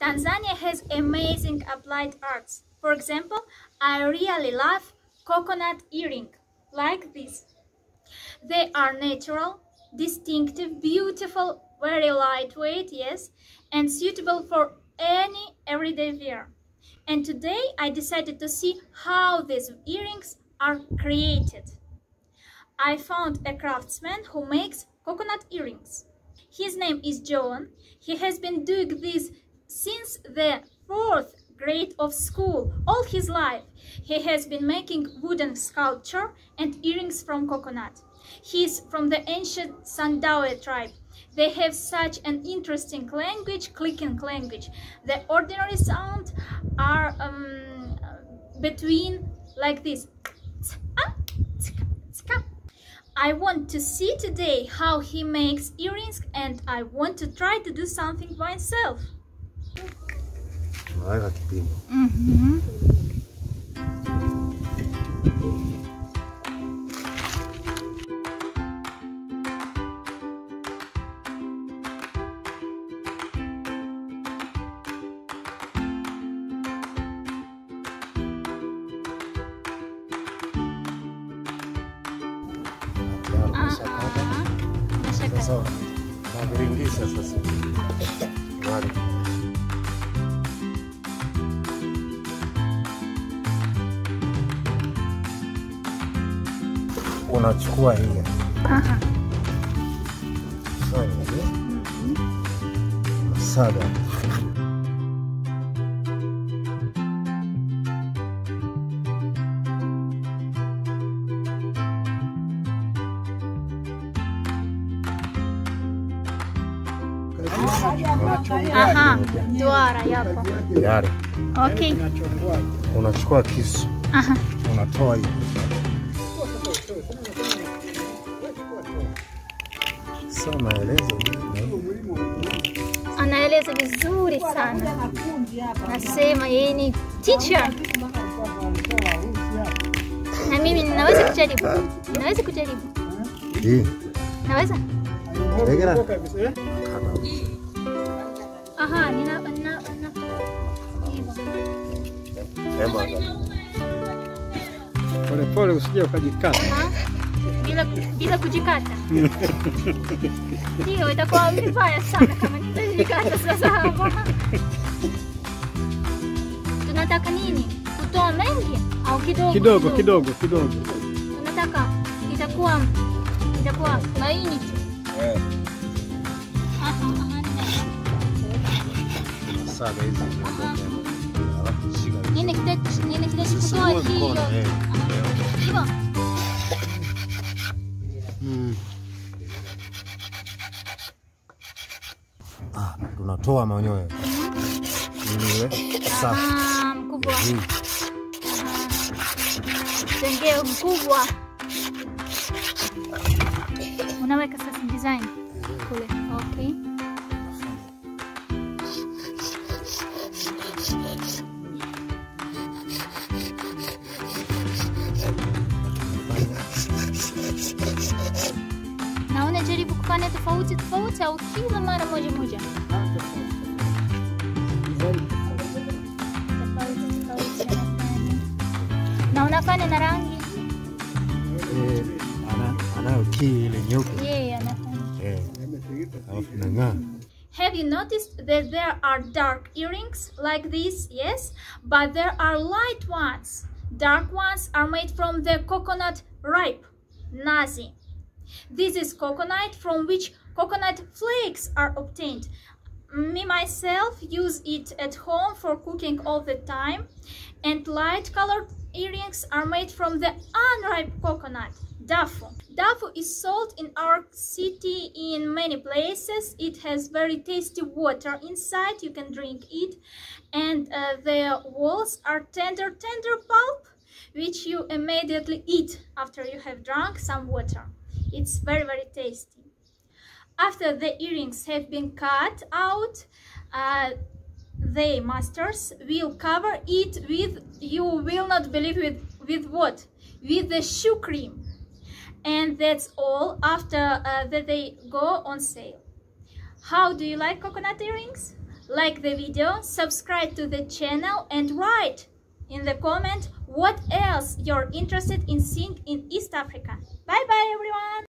Tanzania has amazing applied arts. For example, I really love coconut earring, like this. They are natural, distinctive, beautiful, very lightweight, yes, and suitable for any everyday wear. And today I decided to see how these earrings are created. I found a craftsman who makes coconut earrings. His name is John. He has been doing this since the 4th grade of school all his life. He has been making wooden sculpture and earrings from coconut. He is from the ancient Sandawe tribe. They have such an interesting language, clicking language. The ordinary sounds are between like this. I want to see today how he makes earrings, and I want to try to do something by myself. Mm-hmm. Sasa naviringisha sasa. Vale. Unachukua hii. Aha. Sawa. Sada. Aha, duara yapo. Duara. Okay. Unachukua kisu. Aha. Unatoa hiyo. Soma elezo. Anaeleza vizuri sana. Nasema yeye ni teacher. Na mimi ninaweza kujaribu. Ninaweza kujaribu. Je? Naweza? Tegera. Aha, nina hivyo. Pole pole usije ukajikata. Bila kujikata. Ndio itakuwa mbaya sana kama nitajikata sasa hapa. Tunataka nini? Kutoa mengi au kidogo? Kidogo, kidogo, kidogo. Tunataka itakuwa laini tu. Eh. Sabe hizo tunatoa manyoya mkubwa unaweka sasa design kule. Okay. Kufanya tofauti tofauti au kila mara moja moja. Na unafanya na rangi? Ana kile nyeupe. Yeah, anafanya. Eh. Anafanya. Have you noticed that there are dark earrings like this? Yes, but there are light ones. Dark ones are made from the coconut ripe, nazi. This is coconut from which coconut flakes are obtained. Me myself use it at home for cooking all the time. And light colored earrings are made from the unripe coconut, dafu. Dafu is sold in our city in many places. It has very tasty water inside, you can drink it. And the walls are tender pulp, which you immediately eat after you have drunk some water. It's very tasty. After the earrings have been cut out, the masters will cover it with, you will not believe with what? With the shoe cream. And that's all after that they go on sale. How do you like coconut earrings? like the video, subscribe to the channel, and write in the comment what else you're interested in seeing in East Africa. Bye bye everyone.